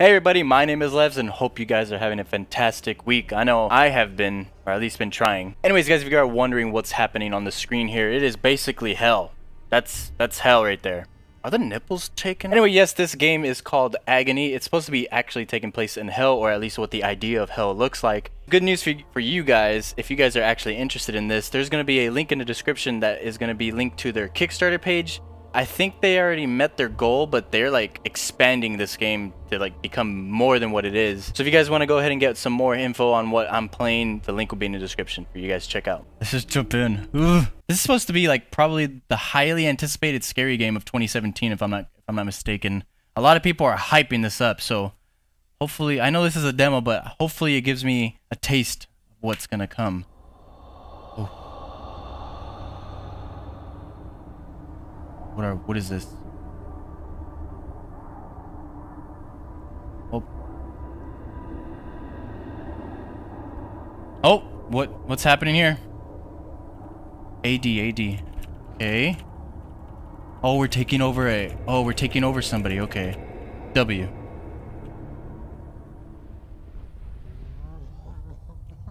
Hey everybody, my name is Levs and hope you guys are having a fantastic week. I know I have been, or at least been trying. Anyways guys, if you are wondering what's happening on the screen here, it is basically hell. That's hell right there. Are the nipples taken? Anyway, yes, this game is called Agony. It's supposed to be actually taking place in hell, or at least what the idea of hell looks like. Good news for you guys, if you guys are actually interested in this, there's going to be a link in the description that is going to be linked to their Kickstarter page. I think they already met their goal, but they're like expanding this game to like become more than what it is. So if you guys want to go ahead and get some more info on what I'm playing, the link will be in the description for you guys to check out. Let's just jump in. Ugh. This is supposed to be like probably the highly anticipated scary game of 2017, if I'm not mistaken. A lot of people are hyping this up, so hopefully, I know this is a demo, but hopefully it gives me a taste of what's gonna come. What is this? Oh. Oh, what's happening here? AD. Okay. Oh, we're taking over we're taking over somebody. Okay. W.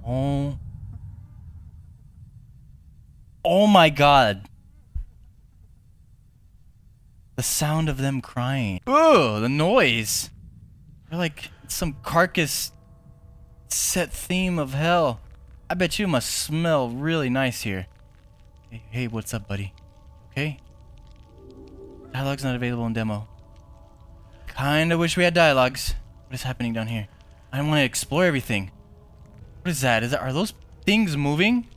Oh. Oh my God. The sound of them crying. Ooh, the noise. They're like some carcass set theme of hell. I bet you must smell really nice here. Hey, what's up, buddy? Okay. Dialogue's not available in demo. Kinda wish we had dialogues. What is happening down here? I want to explore everything. What is that? Are those things moving?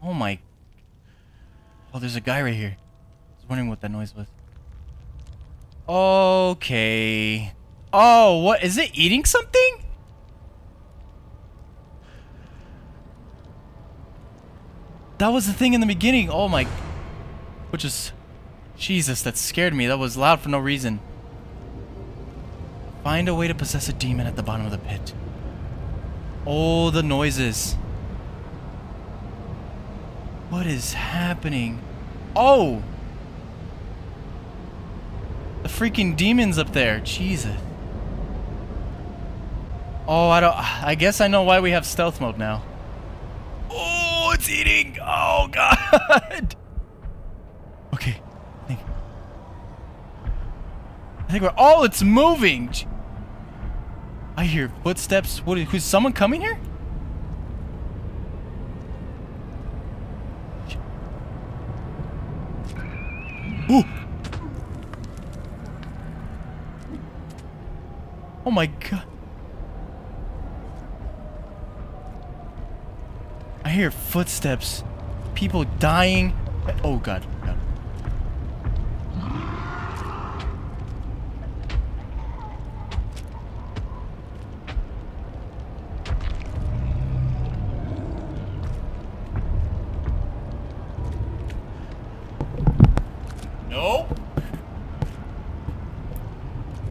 Oh my God. Oh, there's a guy right here. I was wondering what that noise was. Okay. Oh, what? Is it eating something? That was the thing in the beginning. Oh my. Which is. Jesus, that scared me. That was loud for no reason. Find a way to possess a demon at the bottom of the pit. Oh, the noises. What is happening? Oh! The freaking demons up there. Jesus. Oh, I guess I know why we have stealth mode now. Oh, it's eating! Oh, God! Okay. I think we're... Oh, it's moving! I hear footsteps. What is... Someone coming here? Ooh. Oh my God. I hear footsteps. People dying. Oh God. God.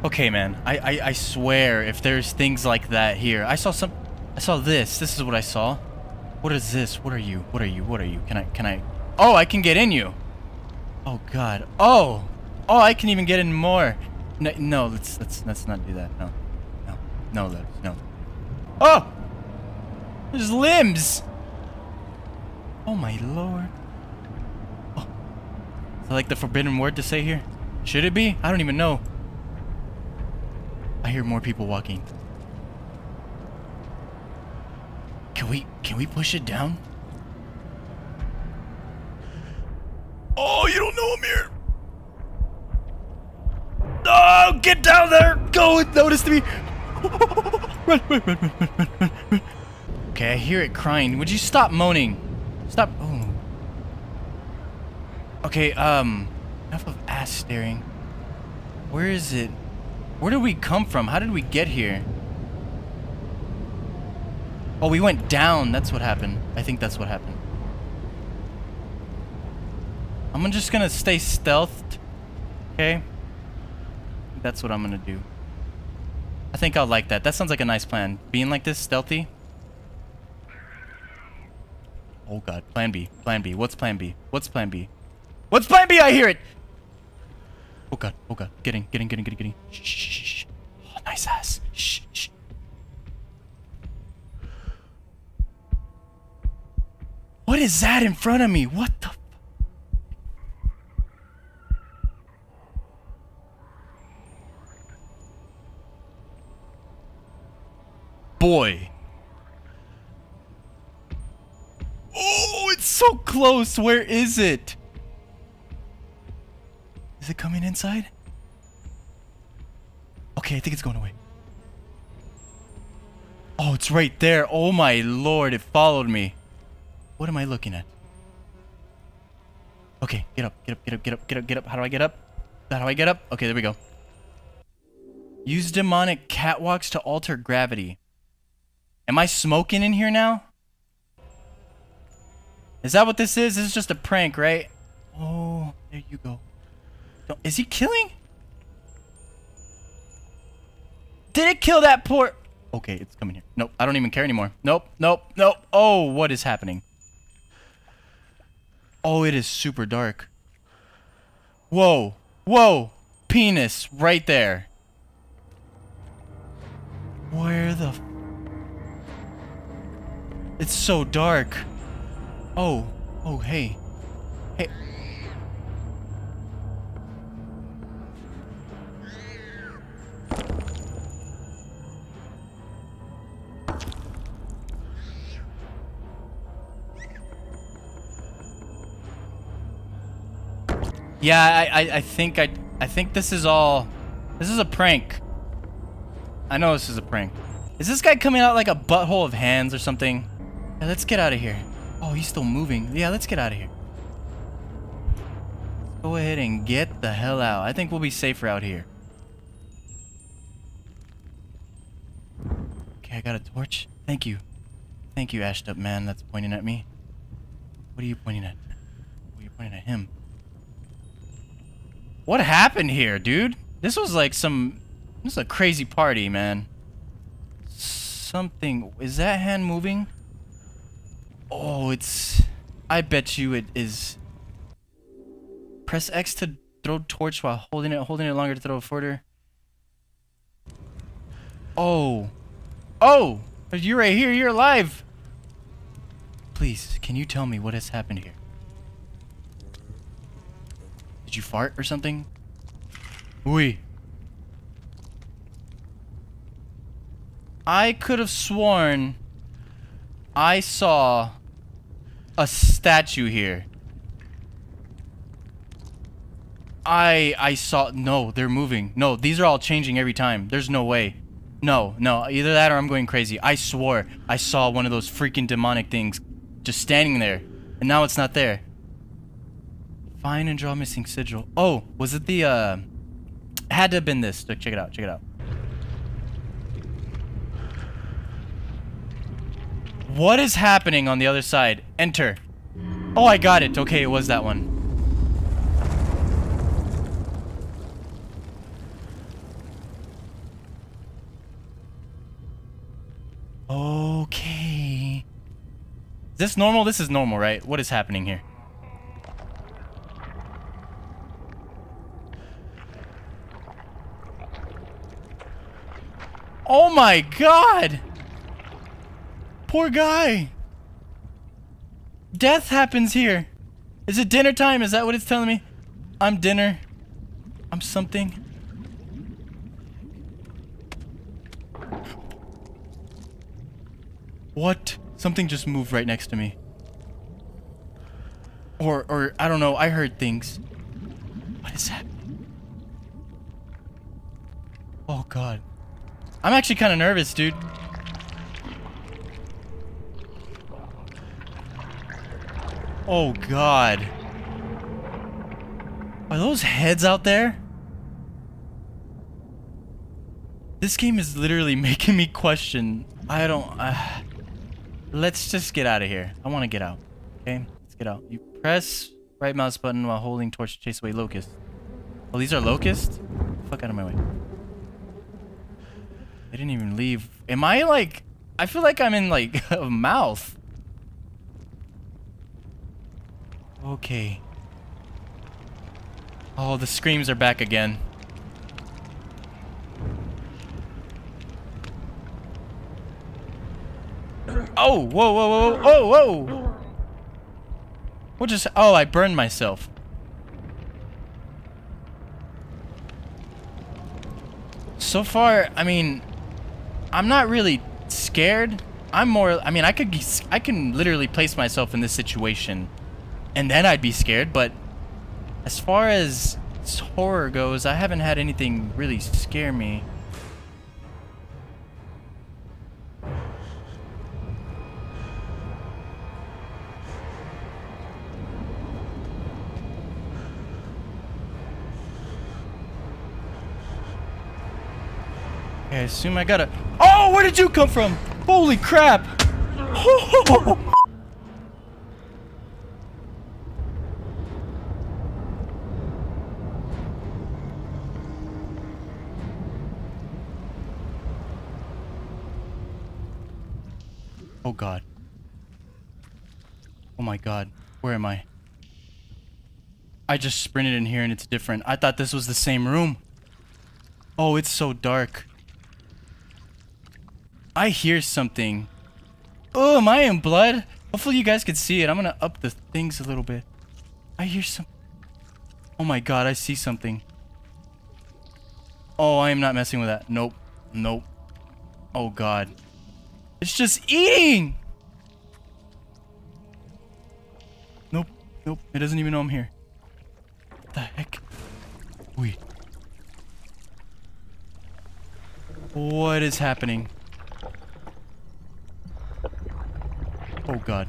Okay, man. I swear, if there's things like that here, I saw this. This is what I saw. What is this? What are you? What are you? What are you? Can I? Oh, I can get in you. Oh God. Oh. Oh, I can even get in more. No. Let's not do that. No. Oh. There's limbs. Oh my Lord. Oh. Is that like the forbidden word to say here? Should it be? I don't even know. I hear more people walking. Can we push it down? Oh, you don't know I'm here. Oh, get down there. Go, notice me. Run. Okay, I hear it crying. Would you stop moaning? Stop. Oh. Okay, enough of ass staring. Where is it? Where did we come from? How did we get here? Oh, we went down. That's what happened. I think that's what happened. I'm just gonna stay stealthed. Okay? That's what I'm gonna do. I think I'll like that. That sounds like a nice plan. Being like this, stealthy. Oh God. Plan B. Plan B. What's plan B? What's plan B? What's plan B? I hear it! Oh god, oh god. Get in. Shh. Oh, nice ass. Shh. What is that in front of me? What the? Boy. Oh, it's so close. Where is it? Is it coming inside? Okay, I think it's going away. Oh, it's right there. Oh my lord, it followed me. What am I looking at? Okay, get up. How do I get up? Okay, there we go. Use demonic catwalks to alter gravity. Am I smoking in here now? Is that what this is? This is just a prank, right? Oh, there you go. No, is he killing? Did it kill that poor... Okay, it's coming here. Nope, I don't even care anymore. Nope. Oh, what is happening? Oh, it is super dark. Whoa. Penis right there. Where the... It's so dark. Oh, hey. Yeah, I think this is all... This is a prank. I know this is a prank. Is this guy coming out like a butthole of hands or something? Yeah, let's get out of here. Oh, he's still moving. Yeah, let's get out of here. Let's go ahead and get the hell out. I think we'll be safer out here. Okay, I got a torch. Thank you. Thank you, Ashed Up Man, that's pointing at me. What are you pointing at? Oh, you're pointing at him. What happened here, dude? This was like some... This is a crazy party, man. Something... Is that hand moving? Oh, it's... I bet you it is... Press X to throw torch while holding it longer to throw further. Oh. Oh! You're right here, you're alive! Please, can you tell me what has happened here? Did you fart or something? Oui. I could have sworn I saw a statue here. I saw... No, they're moving. No, these are all changing every time. There's no way. No. Either that or I'm going crazy. I swore I saw one of those freaking demonic things just standing there. And now it's not there. Find and draw missing sigil. Oh, was it the, had to have been this. Look, check it out. What is happening on the other side? Enter. Oh, I got it. Okay, it was that one. Okay. Is this normal? This is normal, right? What is happening here? Oh my god! Poor guy! Death happens here! Is it dinner time? Is that what it's telling me? I'm dinner. I'm something. What? Something just moved right next to me. Or I don't know, I heard things. What is that? Oh god. I'm actually kind of nervous, dude. Oh, God. Are those heads out there? This game is literally making me question. I don't... Let's just get out of here. I want to get out. Okay? Let's get out. You press right mouse button while holding torch to chase away locusts. Oh, these are locusts? Fuck out of my way. I didn't even leave. Am I like... I feel like I'm in like a mouth. Okay. Oh, the screams are back again. Oh, whoa, whoa, whoa, oh, whoa! What just, oh, I burned myself. So far, I mean, I'm not really scared. I'm more, I mean, I can literally place myself in this situation and then I'd be scared, but as far as horror goes, I haven't had anything really scare me. I assume I gotta. Oh, where did you come from? Holy crap! Oh. Oh God. Oh my God. Where am I? I just sprinted in here and it's different. I thought this was the same room. Oh, it's so dark. I hear something. Oh, am I in blood? Hopefully you guys can see it. I'm gonna up the things a little bit. I hear some. Oh my God, I see something. Oh, I am not messing with that. Nope. Nope. Oh God. It's just eating! Nope. Nope. It doesn't even know I'm here. What the heck? Wait. What is happening? Oh God.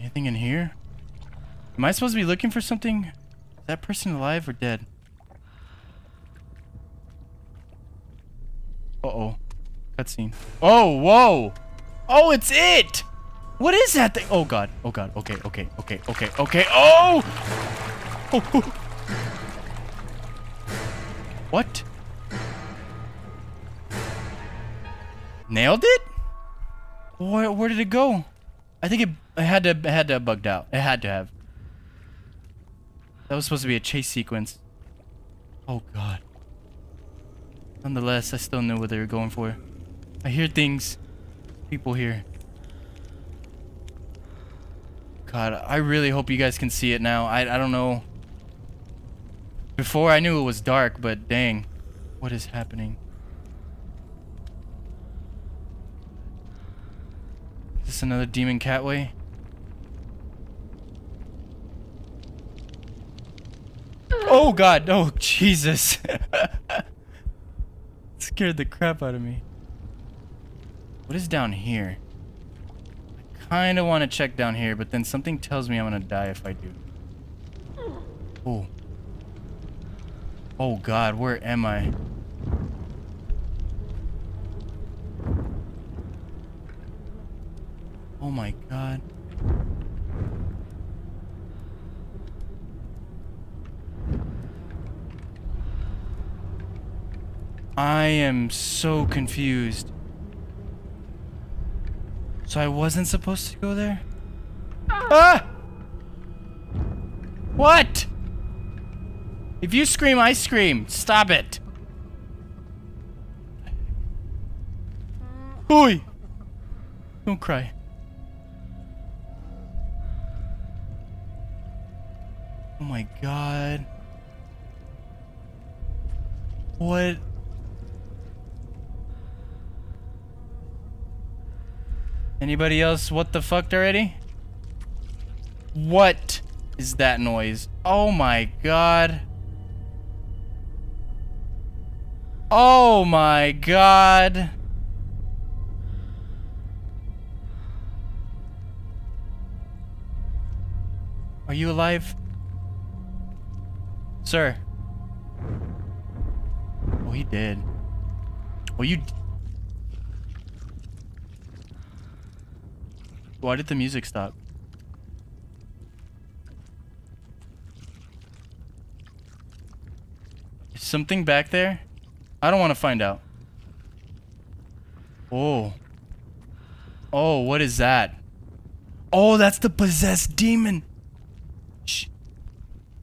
Anything in here? Am I supposed to be looking for something? Is that person alive or dead? Uh-oh. Cutscene. Oh, whoa! Oh, it's it! What is that thing? Oh God. Oh God. Okay, okay, okay, okay, okay. Oh! Oh! What? Nailed it? Where did it go? I think it had to have bugged out. It had to have. That was supposed to be a chase sequence. Oh God. Nonetheless, I still knew what they were going for. I hear things. People here. God, I really hope you guys can see it now. I don't know. Before I knew it was dark, but dang, what is happening? Is this another demon catway? Oh God, oh Jesus. Scared the crap out of me. What is down here? I kind of want to check down here, but then something tells me I'm gonna die if I do. Oh. Oh God, where am I? Oh my God. I am so confused. So I wasn't supposed to go there? Ah! What? If you scream, I scream. Stop it. Oi! Don't cry. Oh my God. What? Anybody else what the fucked already? What is that noise? Oh my God. Oh my God. Are you alive? Sir. Oh, he did. Oh, you. Why did the music stop? Is something back there? I don't want to find out. Oh. Oh, what is that? Oh, that's the possessed demon. Shh.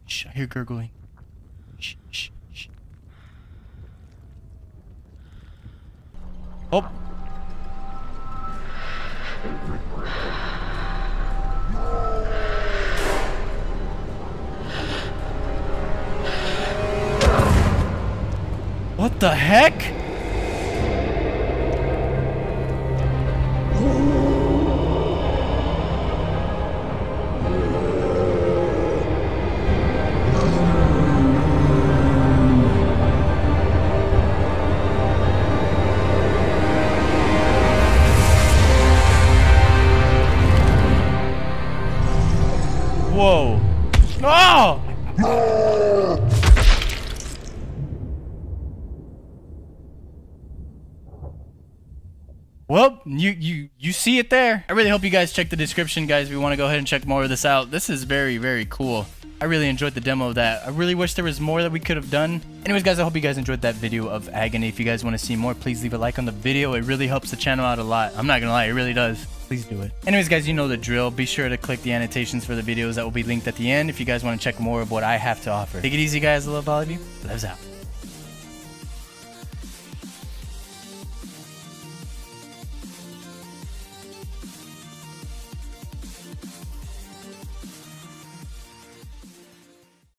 Shh, I hear gurgling. Shh, shh, shh. Oh. What the heck? Whoa. No! Well, you see it there. I really hope you guys check the description, guys, if you want to go ahead and check more of this out. This is very, very cool. I really enjoyed the demo of that. I really wish there was more that we could have done. Anyways, guys, I hope you guys enjoyed that video of Agony. If you guys want to see more, please leave a like on the video. It really helps the channel out a lot. I'm not going to lie, it really does. Please do it. Anyways, guys, you know the drill. Be sure to click the annotations for the videos that will be linked at the end if you guys want to check more of what I have to offer. Take it easy, guys. I love all of you. Loves out.